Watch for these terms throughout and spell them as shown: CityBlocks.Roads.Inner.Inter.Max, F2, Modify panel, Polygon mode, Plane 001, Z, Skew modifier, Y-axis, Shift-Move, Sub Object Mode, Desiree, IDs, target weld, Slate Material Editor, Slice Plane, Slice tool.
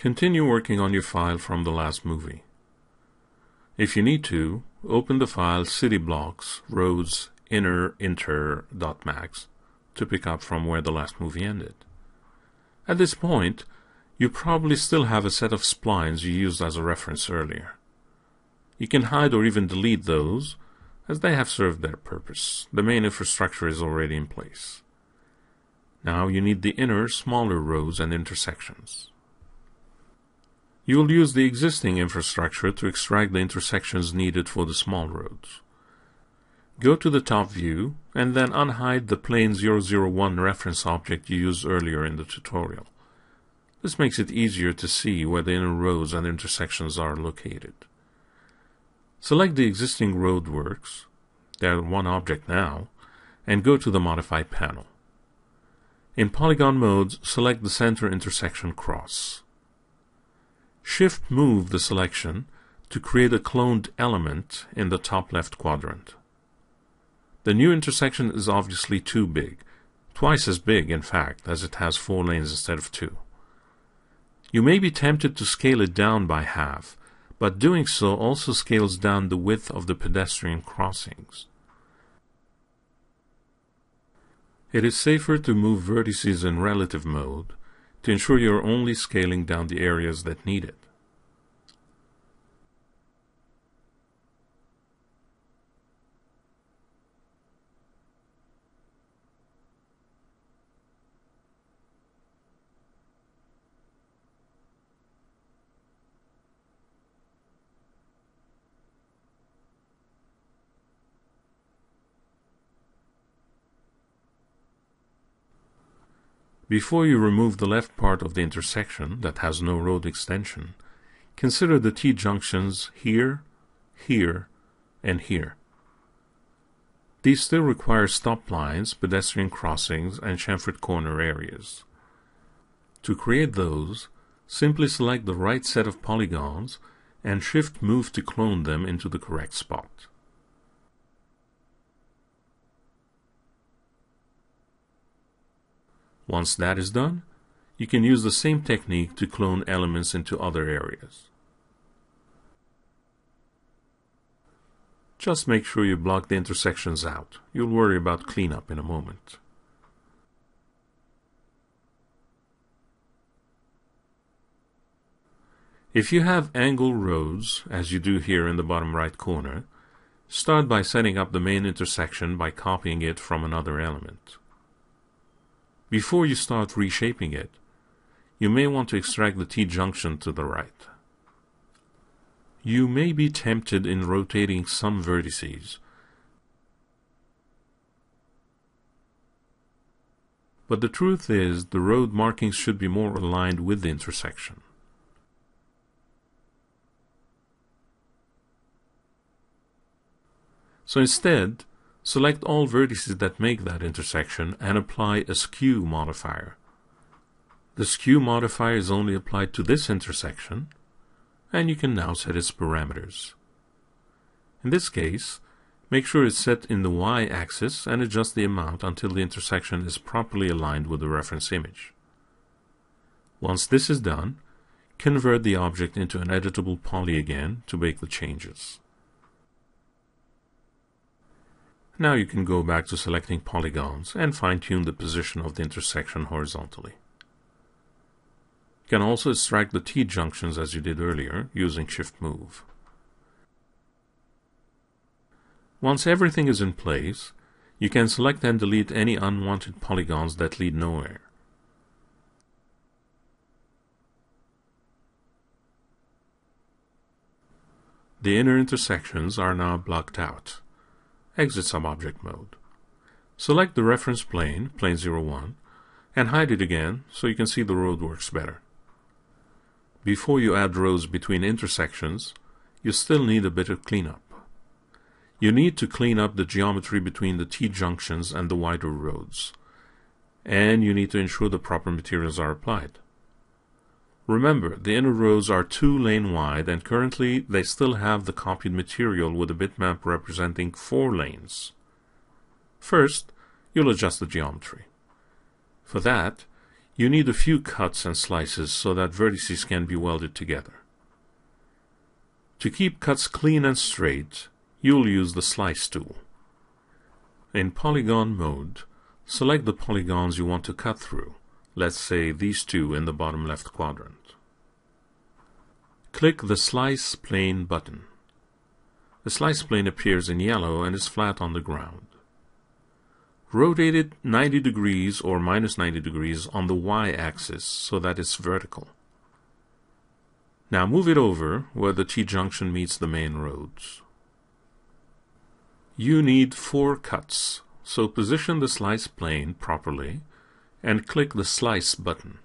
Continue working on your file from the last movie. If you need to, open the file CityBlocks.Roads.Inner.Inter.Max to pick up from where the last movie ended. At this point, you probably still have a set of splines you used as a reference earlier. You can hide or even delete those, as they have served their purpose. The main infrastructure is already in place. Now you need the inner, smaller roads and intersections. You will use the existing infrastructure to extract the intersections needed for the small roads. Go to the top view, and then unhide the Plane 001 reference object you used earlier in the tutorial. This makes it easier to see where the inner roads and intersections are located. Select the existing roadworks, they are one object now, and go to the Modify panel. In Polygon mode, select the center intersection cross. Shift-Move the selection to create a cloned element in the top left quadrant. The new intersection is obviously too big, twice as big in fact, as it has 4 lanes instead of 2. You may be tempted to scale it down by half, but doing so also scales down the width of the pedestrian crossings. It is safer to move vertices in relative mode to ensure you are only scaling down the areas that need it. Before you remove the left part of the intersection that has no road extension, consider the T-junctions here, here, and here. These still require stop lines, pedestrian crossings, and chamfered corner areas. To create those, simply select the right set of polygons and Shift-Move to clone them into the correct spot. Once that is done, you can use the same technique to clone elements into other areas. Just make sure you block the intersections out. You'll worry about cleanup in a moment. If you have angle roads, as you do here in the bottom right corner, start by setting up the main intersection by copying it from another element. Before you start reshaping it, you may want to extract the T-junction to the right. You may be tempted in rotating some vertices, but the truth is the road markings should be more aligned with the intersection. So instead, select all vertices that make that intersection and apply a Skew modifier. The Skew modifier is only applied to this intersection, and you can now set its parameters. In this case, make sure it's set in the Y-axis and adjust the amount until the intersection is properly aligned with the reference image. Once this is done, convert the object into an editable poly again to make the changes. Now you can go back to selecting polygons and fine-tune the position of the intersection horizontally. You can also extract the T-junctions as you did earlier using Shift-Move. Once everything is in place, you can select and delete any unwanted polygons that lead nowhere. The inner intersections are now blocked out. Exit Sub Object Mode. Select the reference plane, Plane 01, and hide it again so you can see the roadworks better. Before you add roads between intersections, you still need a bit of cleanup. You need to clean up the geometry between the T-junctions and the wider roads, and you need to ensure the proper materials are applied. Remember, the inner roads are 2 lanes wide and currently they still have the copied material with a bitmap representing 4 lanes. First, you'll adjust the geometry. For that, You need a few cuts and slices so that vertices can be welded together. To keep cuts clean and straight, you'll use the Slice tool. In Polygon mode, select the polygons you want to cut through, let's say these two in the bottom left quadrant. Click the Slice Plane button. The Slice Plane appears in yellow and is flat on the ground. Rotate it 90 degrees or minus 90 degrees on the Y-axis so that it's vertical. Now move it over where the T-junction meets the main roads. You need 4 cuts, so position the Slice Plane properly and click the Slice button.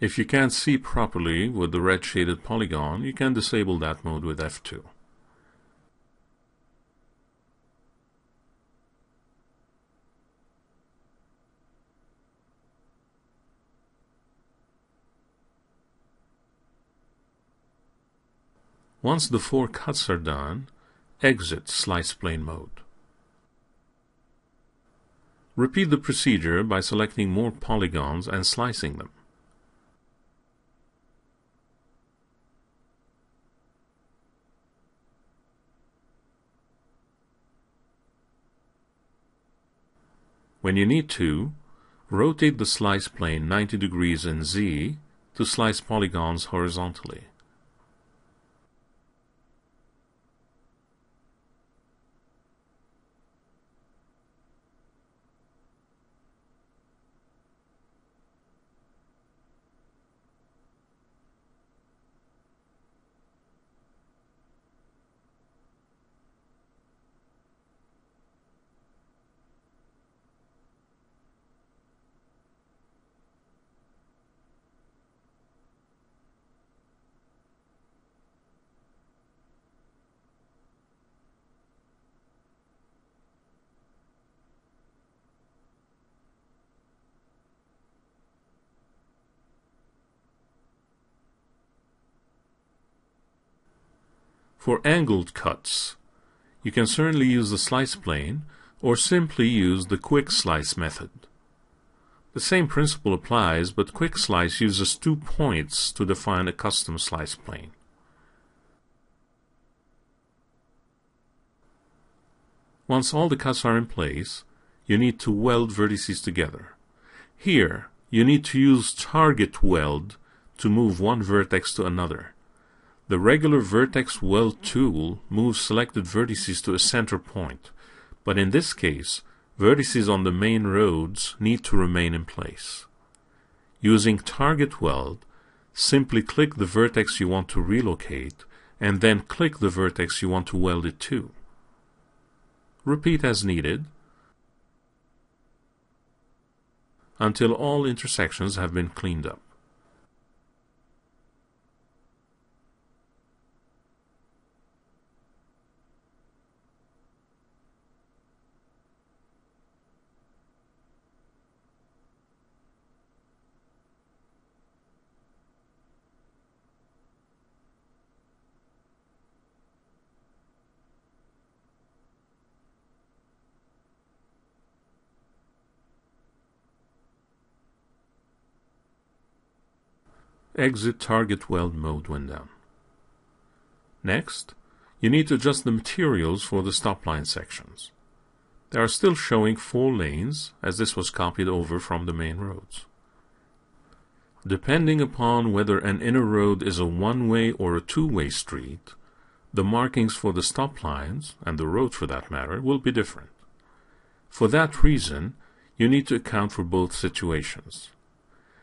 If you can't see properly with the red shaded polygon, you can disable that mode with F2. Once the 4 cuts are done, exit Slice Plane mode. Repeat the procedure by selecting more polygons and slicing them. When you need to, rotate the Slice Plane 90 degrees in Z to slice polygons horizontally. For angled cuts, you can certainly use the Slice Plane or simply use the Quick Slice method. The same principle applies, but Quick Slice uses 2 points to define a custom Slice Plane. Once all the cuts are in place, you need to weld vertices together. Here, you need to use target weld to move one vertex to another. The regular vertex weld tool moves selected vertices to a center point, but in this case, vertices on the main roads need to remain in place. Using target weld, simply click the vertex you want to relocate and then click the vertex you want to weld it to. Repeat as needed until all intersections have been cleaned up. Exit target weld mode when done. Next, you need to adjust the materials for the stop line sections. They are still showing 4 lanes, as this was copied over from the main roads. Depending upon whether an inner road is a one-way or a two-way street, the markings for the stop lines, and the road for that matter, will be different. For that reason, you need to account for both situations.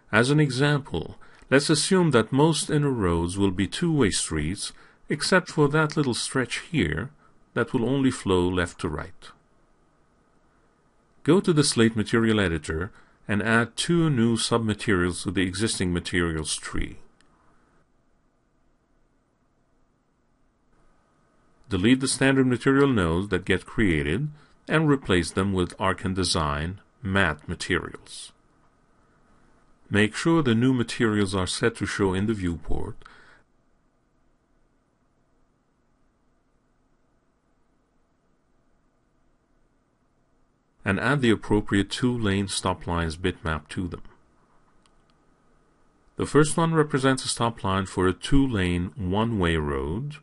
As an example, let's assume that most inner roads will be two-way streets, except for that little stretch here that will only flow left to right. Go to the Slate Material Editor and add 2 new submaterials to the existing materials tree. Delete the standard material nodes that get created and replace them with Arcan Design matte materials. Make sure the new materials are set to show in the viewport and add the appropriate 2-lane stop lines bitmap to them. The first one represents a stop line for a two-lane, one-way road.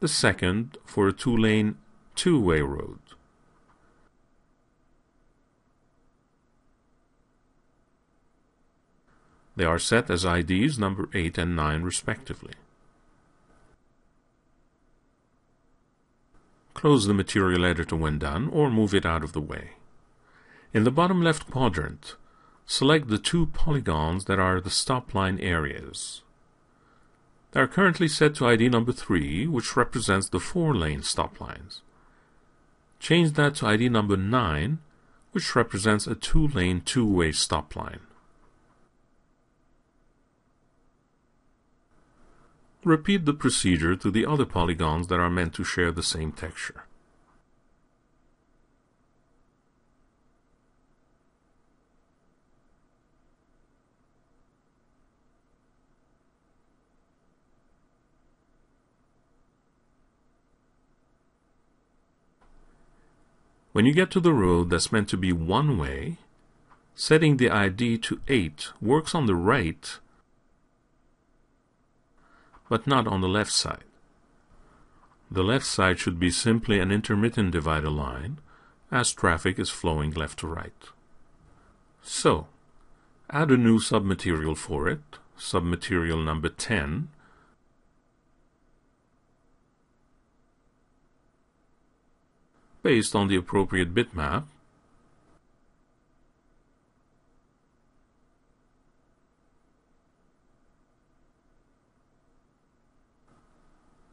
The second for a two-lane, two-way road. They are set as IDs number 8 and 9 respectively. Close the material editor when done, or move it out of the way. In the bottom left quadrant, select the two polygons that are the stop line areas. They are currently set to ID number 3, which represents the four-lane stop lines. Change that to ID number 9, which represents a two-lane, two-way stop line. Repeat the procedure to the other polygons that are meant to share the same texture. When you get to the road that's meant to be one way, setting the ID to 8 works on the right, but not on the left side. The left side should be simply an intermittent divider line, as traffic is flowing left to right. So, add a new submaterial for it, submaterial number 10, based on the appropriate bitmap,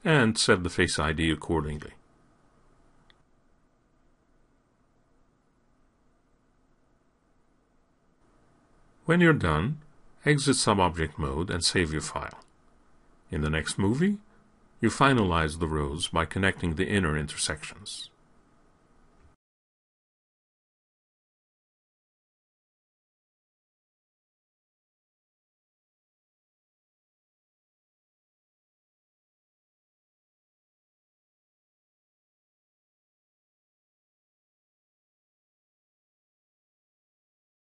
and set the face ID accordingly. When you're done, exit Sub Object Mode and save your file. In the next movie, you finalize the rows by connecting the inner intersections.